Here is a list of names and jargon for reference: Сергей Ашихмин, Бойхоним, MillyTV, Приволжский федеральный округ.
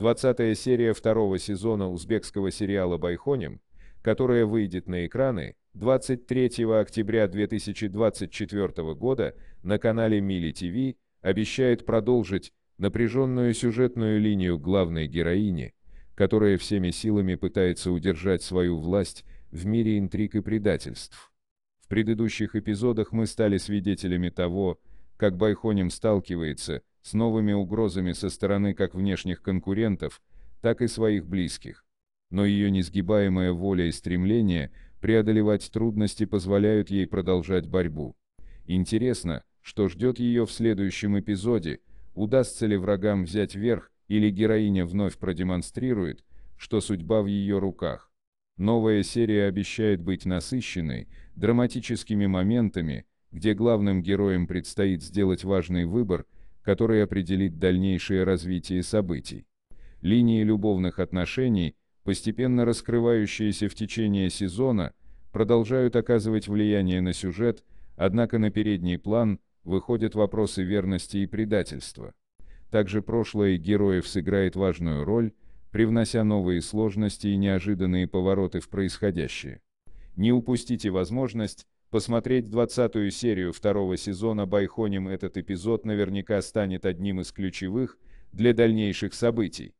20-я серия второго сезона узбекского сериала «Бойхоним», которая выйдет на экраны 23 октября 2024 года на канале MillyTV, обещает продолжить напряженную сюжетную линию главной героини, которая всеми силами пытается удержать свою власть в мире интриг и предательств. В предыдущих эпизодах мы стали свидетелями того, как Бойхоним сталкивается с новыми угрозами со стороны как внешних конкурентов, так и своих близких. Но ее несгибаемая воля и стремление преодолевать трудности позволяют ей продолжать борьбу. Интересно, что ждет ее в следующем эпизоде, удастся ли врагам взять верх, или героиня вновь продемонстрирует, что судьба в ее руках. Новая серия обещает быть насыщенной драматическими моментами, где главным героям предстоит сделать важный выбор, который определит дальнейшее развитие событий. Линии любовных отношений, постепенно раскрывающиеся в течение сезона, продолжают оказывать влияние на сюжет, однако на передний план выходят вопросы верности и предательства. Также прошлое героев сыграет важную роль, привнося новые сложности и неожиданные повороты в происходящее. Не упустите возможность посмотреть 20-ю серию второго сезона «Бойхоним». Этот эпизод наверняка станет одним из ключевых для дальнейших событий.